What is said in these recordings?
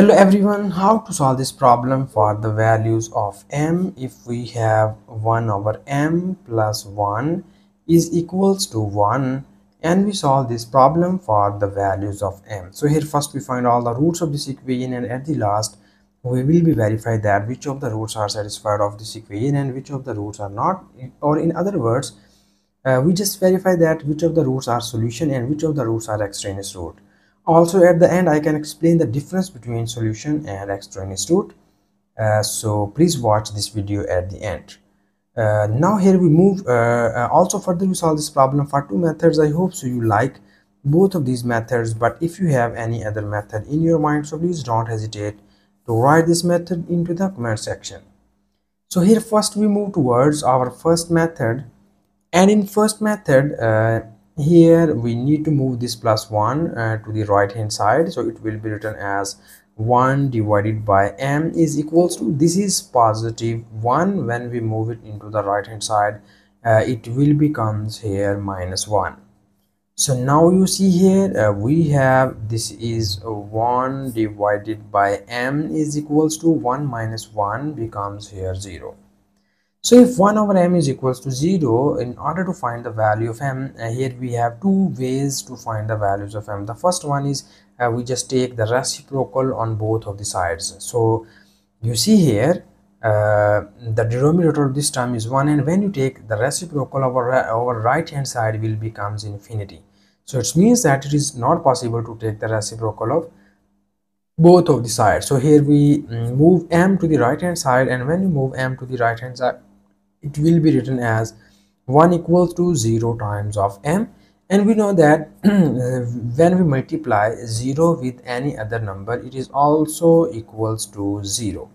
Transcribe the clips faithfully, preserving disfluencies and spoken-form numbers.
Hello everyone, how to solve this problem for the values of m if we have one over m plus one is equals to one and we solve this problem for the values of m. So here first we find all the roots of this equation, and at the last we will be verify that which of the roots are satisfied of this equation and which of the roots are not, or in other words uh, we just verify that which of the roots are solution and which of the roots are extraneous root. Also at the end I can explain the difference between solution and extraneous root, uh, so please watch this video at the end. Uh, now here we move uh, uh, also further we solve this problem for two methods. I hope so you like both of these methods, but if you have any other method in your mind, so please don't hesitate to write this method into the comment section. So here first we move towards our first method, and in first method uh, here we need to move this plus one uh, to the right hand side, so it will be written as one divided by m is equals to, this is positive one. When we move it into the right hand side uh, it will becomes here minus one. So now you see here uh, we have this is one divided by m is equals to one minus one becomes here zero. So if one over m is equals to zero, in order to find the value of m, uh, here we have two ways to find the values of m. The first one is uh, we just take the reciprocal on both of the sides. So you see here uh, the denominator of this term is one, and when you take the reciprocal over our right hand side will becomes infinity. So it means that it is not possible to take the reciprocal of both of the sides. So here we move m to the right hand side, and when you move m to the right hand side it will be written as one equals to zero times of m, and we know that when we multiply zero with any other number it is also equals to zero.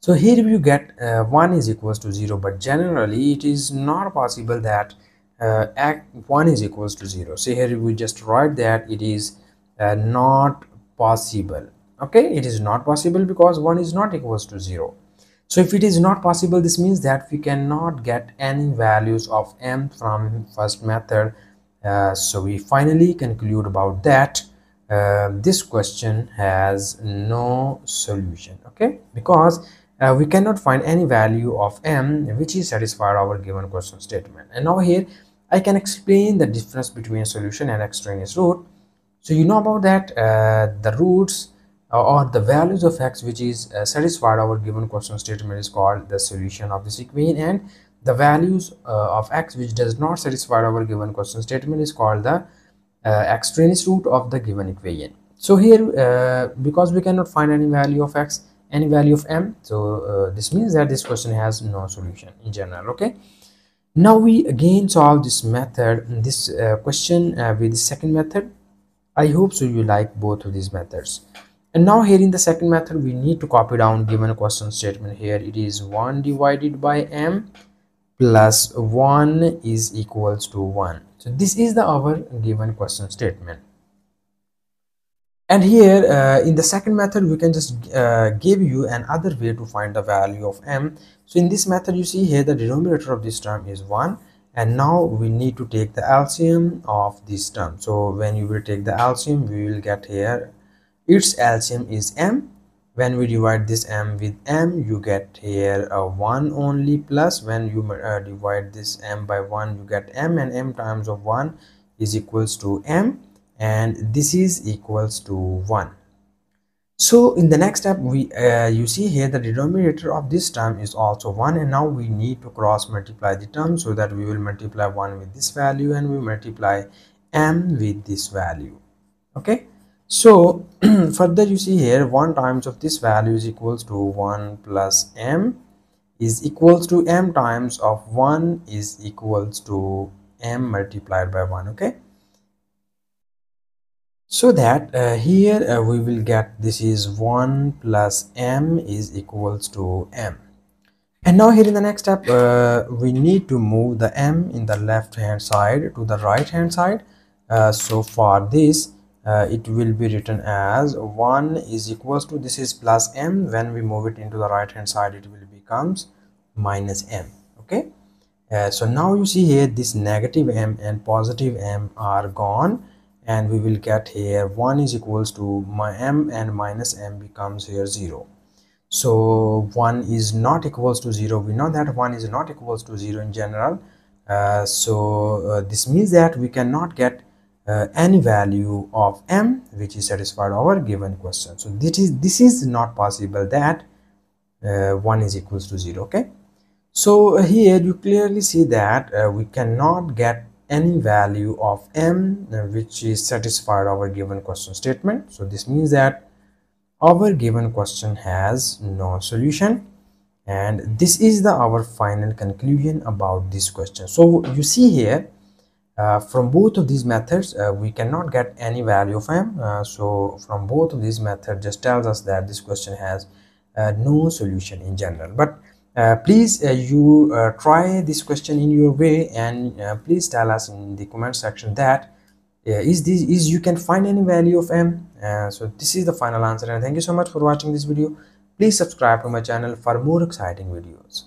So here you get uh, one is equals to zero, but generally it is not possible that uh, one is equals to zero. So here we just write that it is uh, not possible. Okay, it is not possible because one is not equals to zero. So if it is not possible, this means that we cannot get any values of m from first method. Uh, so we finally conclude about that uh, this question has no solution, okay, because uh, we cannot find any value of m which is satisfied our given question statement. And now here I can explain the difference between solution and extraneous root. So you know about that uh, the roots or the values of x which is uh, satisfied our given question statement is called the solution of this equation, and the values uh, of x which does not satisfy our given question statement is called the uh, extraneous root of the given equation. So here uh, because we cannot find any value of x, any value of m, so uh, this means that this question has no solution in general, okay. Now we again solve this method, this uh, question uh, with the second method. I hope so you like both of these methods. And now here in the second method we need to copy down given question statement. Here it is one divided by m plus one is equals to one. So this is the our given question statement, and here uh, in the second method we can just uh, give you another way to find the value of m. So in this method you see here the denominator of this term is one, and now we need to take the L C M of this term. So when you will take the L C M we will get here its L C M is m. When we divide this m with m you get here a one only, plus when you uh, divide this m by one you get m, and m times of one is equals to m, and this is equals to one. So in the next step we uh, you see here the denominator of this term is also one, and now we need to cross multiply the term, so that we will multiply one with this value and we multiply m with this value, okay. So further you see here one times of this value is equals to one plus m is equals to m times of one is equals to m multiplied by one, okay. So that uh, here uh, we will get this is one plus m is equals to m. And now here in the next step uh, we need to move the m in the left hand side to the right hand side. Uh, so for this Uh, it will be written as one is equals to, this is plus m, when we move it into the right hand side it will becomes minus m, okay. Uh, so now you see here this negative m and positive m are gone, and we will get here one is equals to my m and minus m becomes here zero. So one is not equals to zero. We know that one is not equals to zero in general. Uh, so uh, this means that we cannot get uh, any value of m which is satisfied our given question. So this is this is not possible that uh, one is equals to zero. Okay. So here you clearly see that uh, we cannot get any value of m uh, which is satisfied our given question statement. So this means that our given question has no solution, and this is the our final conclusion about this question. So you see here uh, from both of these methods uh, we cannot get any value of m. Uh, so from both of these methods just tells us that this question has uh, no solution in general. But Uh, please uh, you uh, try this question in your way, and uh, please tell us in the comment section that uh, is this is you can find any value of m. Uh, so this is the final answer, and thank you so much for watching this video. Please subscribe to my channel for more exciting videos.